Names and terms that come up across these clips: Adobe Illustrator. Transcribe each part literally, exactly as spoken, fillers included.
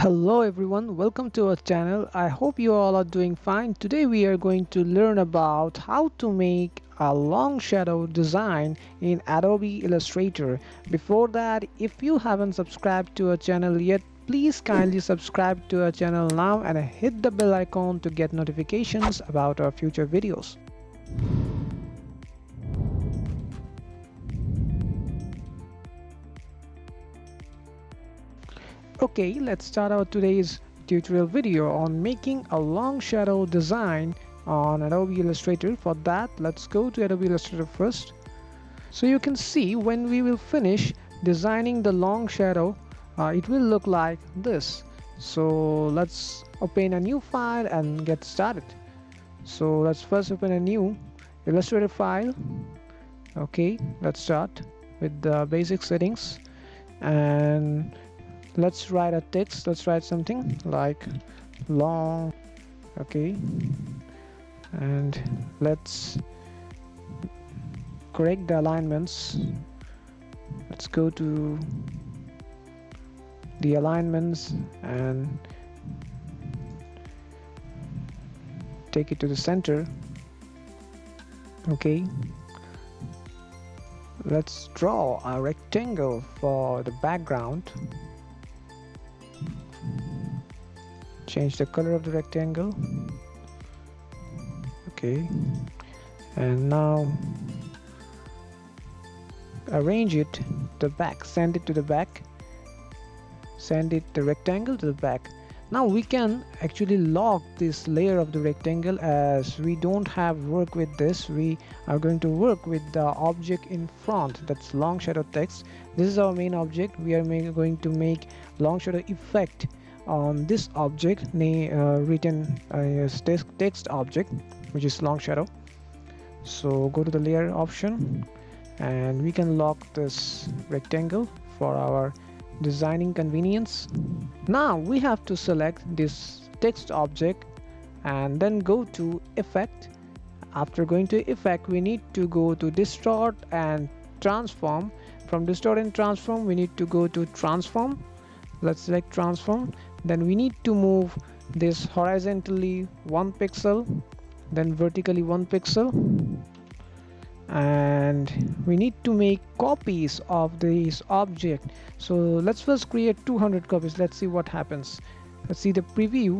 Hello everyone, welcome to our channel. I hope you all are doing fine. Today we are going to learn about how to make a long shadow design in Adobe Illustrator. Before that, if you haven't subscribed to our channel yet, please kindly subscribe to our channel now and hit the bell icon to get notifications about our future videos. Okay, let's start out today's tutorial video on making a long shadow design on Adobe Illustrator. For that, let's go to Adobe Illustrator first. So you can see when we will finish designing the long shadow, uh, it will look like this. So let's open a new file and get started. So let's first open a new Illustrator file. Okay, let's start with the basic settings and let's write a text. Let's write something like long, okay, and let's correct the alignments. Let's go to the alignments and take it to the center. Okay, let's draw a rectangle for the background. Change the color of the rectangle. Okay, and now arrange it to the back, send it to the back, send it the rectangle to the back. Now we can actually lock this layer of the rectangle, as we don't have work with this. We are going to work with the object in front, that's long shadow text. This is our main object. We are make, going to make long shadow effect on this object, uh, written uh, text object, which is long shadow. So go to the layer option and we can lock this rectangle for our designing convenience. Now we have to select this text object and then go to effect. After going to effect, we need to go to distort and transform. From distort and transform, we need to go to transform. Let's select transform. Then we need to move this horizontally one pixel, then vertically one pixel, and we need to make copies of this object. So let's first create two hundred copies. Let's see what happens. Let's see the preview.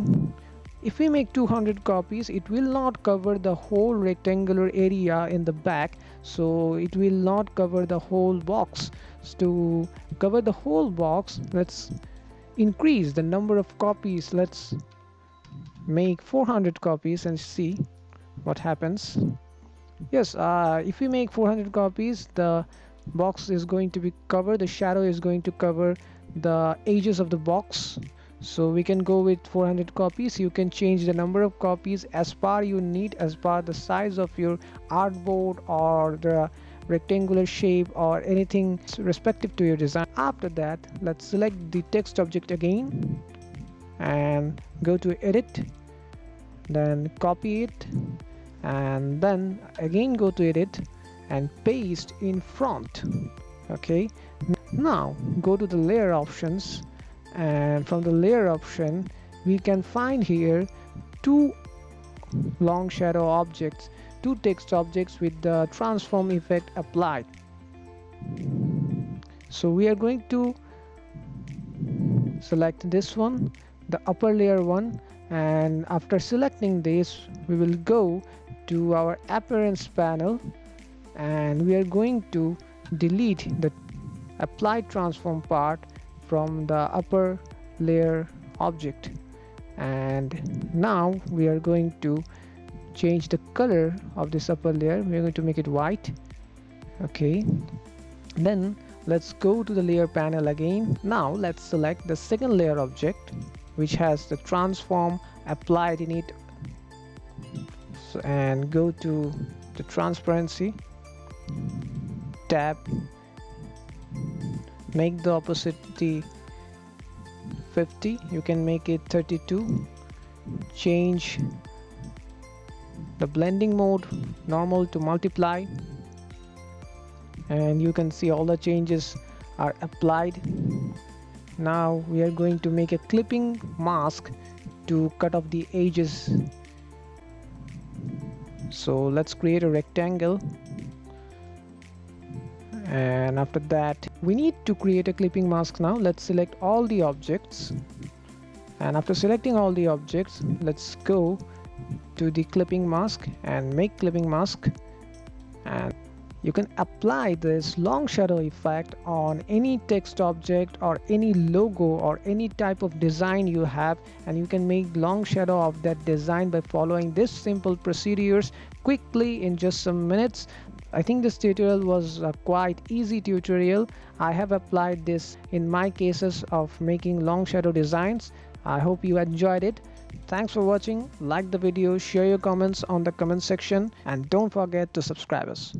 If we make two hundred copies, it will not cover the whole rectangular area in the back, so it will not cover the whole box. So to cover the whole box, let's increase the number of copies. Let's make four hundred copies and see what happens. Yes, uh, if we make four hundred copies, the box is going to be covered, the shadow is going to cover the edges of the box. So we can go with four hundred copies. You can change the number of copies as per you need, as per the size of your artboard or the rectangular shape or anything respective to your design. After that, let's select the text object again and go to edit, then copy it, and then again go to edit and paste in front. Okay, now go to the layer options, and from the layer option we can find here two long shadow objects, two text objects with the transform effect applied. So we are going to select this one, the upper layer one, and after selecting this we will go to our appearance panel and we are going to delete the apply transform part from the upper layer object. And now we are going to change the color of this upper layer. We are going to make it white. Okay, then let's go to the layer panel again. Now let's select the second layer object, which has the transform applied in it, so, and go to the transparency tab. Make the opacity fifty, you can make it thirty-two. Change the blending mode normal to multiply, and you can see all the changes are applied. Now we are going to make a clipping mask to cut off the edges. So let's create a rectangle, and after that we need to create a clipping mask. Now let's select all the objects, and after selecting all the objects, let's go to the clipping mask and make clipping mask, and you can apply this long shadow effect on any text object or any logo or any type of design you have, and you can make long shadow of that design by following this simple procedures quickly in just some minutes. I think this tutorial was a quite easy tutorial. I have applied this in my cases of making long shadow designs. I hope you enjoyed it. Thanks for watching. Like the video, share your comments on the comment section, and don't forget to subscribe us.